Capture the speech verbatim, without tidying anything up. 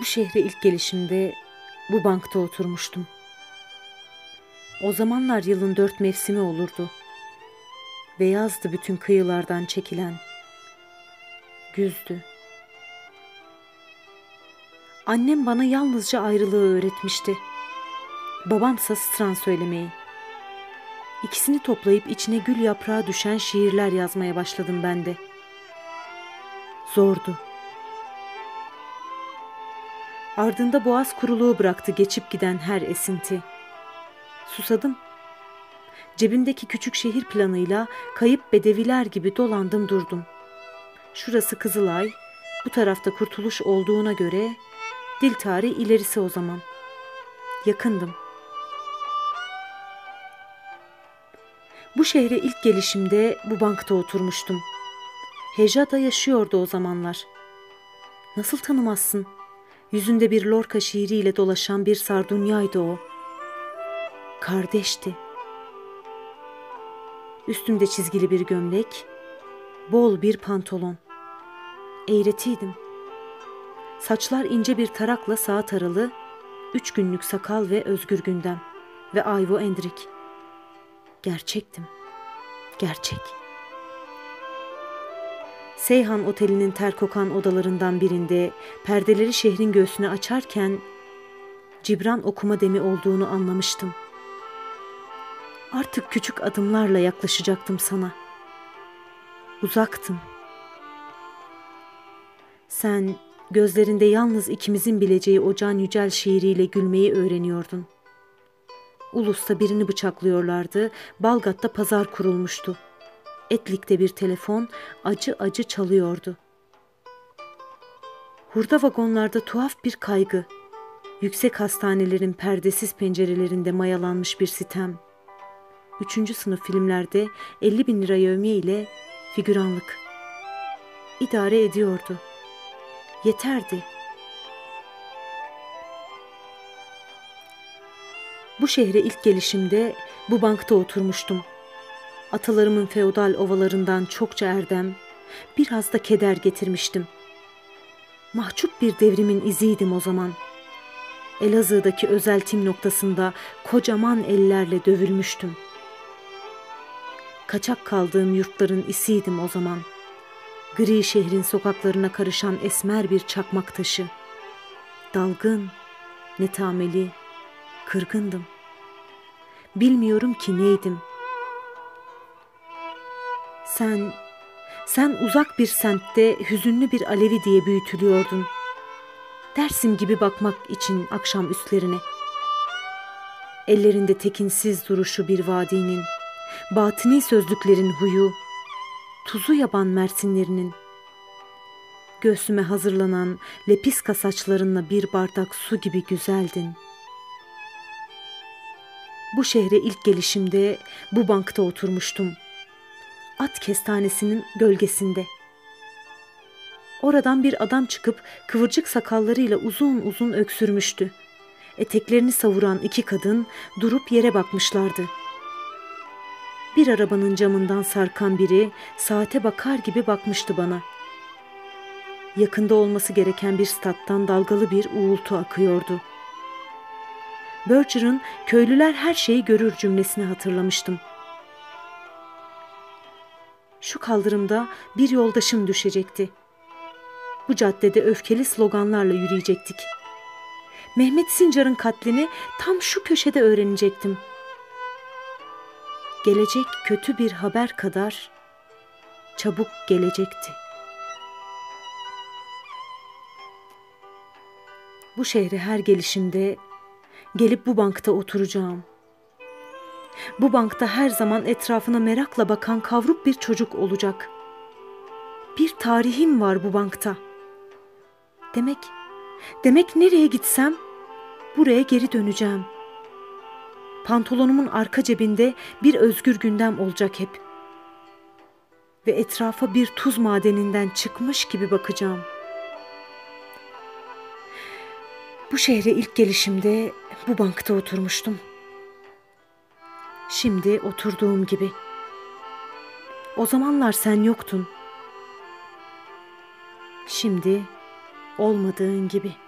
bu şehre ilk gelişimde bu bankta oturmuştum. O zamanlar yılın dört mevsimi olurdu. Beyazdı bütün kıyılardan çekilen. Güzdü. Annem bana yalnızca ayrılığı öğretmişti. Babamsa sıtran söylemeyi. İkisini toplayıp içine gül yaprağı düşen şiirler yazmaya başladım ben de. Zordu. Ardında boğaz kuruluğu bıraktı geçip giden her esinti. Susadım. Cebimdeki küçük şehir planıyla kayıp bedeviler gibi dolandım durdum. Şurası Kızılay, bu tarafta Kurtuluş olduğuna göre Dil Tarih ilerisi o zaman. Yakındım. Bu şehre ilk gelişimde bu bankta oturmuştum. Hêja da yaşıyordu o zamanlar. Nasıl tanımazsın? Yüzünde bir Lorca şiiriyle dolaşan bir sardunyaydı o. Kardeşti. Üstümde çizgili bir gömlek, bol bir pantolon. Eğretiydim. Saçlar ince bir tarakla sağa taralı, üç günlük sakal ve Özgür Gündem ve Ivo Andric. Gerçektim. Gerçek. Seyhan Oteli'nin ter kokan odalarından birinde perdeleri şehrin göğsüne açarken Cibran okuma demi olduğunu anlamıştım. Artık küçük adımlarla yaklaşacaktım sana. Uzaktım. Sen gözlerinde yalnız ikimizin bileceği o Can Yücel şiiriyle gülmeyi öğreniyordun. Ulus'ta birini bıçaklıyorlardı, Balgat'ta pazar kurulmuştu. Etlik'te bir telefon acı acı çalıyordu. Hurda vagonlarda tuhaf bir kaygı, yüksek hastanelerin perdesiz pencerelerinde mayalanmış bir sitem. Üçüncü sınıf filmlerde elli bin lira yevmiye ile figüranlık. İdare ediyordu. Yeterdi. Bu şehre ilk gelişimde bu bankta oturmuştum. Atalarımın feodal ovalarından çokça erdem, biraz da keder getirmiştim. Mahcup bir devrimin iziydim o zaman. Elazığ'daki özeltim noktasında kocaman ellerle dövülmüştüm. Kaçak kaldığım yurtların isiydim o zaman. Gri şehrin sokaklarına karışan esmer bir çakmak taşı. Dalgın, netameli, kırgındım. Bilmiyorum ki neydim. Sen, sen uzak bir semtte hüzünlü bir Alevi diye büyütülüyordun. Dersim gibi bakmak için akşam üstlerine. Ellerinde tekinsiz duruşu bir vadinin, batini sözlüklerin huyu, tuzu yaban mersinlerinin. Göğsüme hazırlanan lepiska saçlarınla bir bardak su gibi güzeldin. Bu şehre ilk gelişimde bu bankta oturmuştum. At kestanesinin gölgesinde. Oradan bir adam çıkıp kıvırcık sakallarıyla uzun uzun öksürmüştü. Eteklerini savuran iki kadın durup yere bakmışlardı. Bir arabanın camından sarkan biri saate bakar gibi bakmıştı bana. Yakında olması gereken bir stattan dalgalı bir uğultu akıyordu. Berger'ın "Köylüler her şeyi görür" cümlesini hatırlamıştım. Şu kaldırımda bir yoldaşım düşecekti. Bu caddede öfkeli sloganlarla yürüyecektik. Mehmet Sincar'ın katlini tam şu köşede öğrenecektim. Gelecek kötü bir haber kadar çabuk gelecekti. Bu şehre her gelişimde gelip bu bankta oturacağım. Bu bankta her zaman etrafına merakla bakan kavruk bir çocuk olacak. Bir tarihim var bu bankta. Demek, demek nereye gitsem buraya geri döneceğim. Pantolonumun arka cebinde bir Özgür Gündem olacak hep. Ve etrafa bir tuz madeninden çıkmış gibi bakacağım. Bu şehre ilk gelişimde bu bankta oturmuştum. Şimdi oturduğum gibi. O zamanlar sen yoktun. Şimdi olmadığın gibi.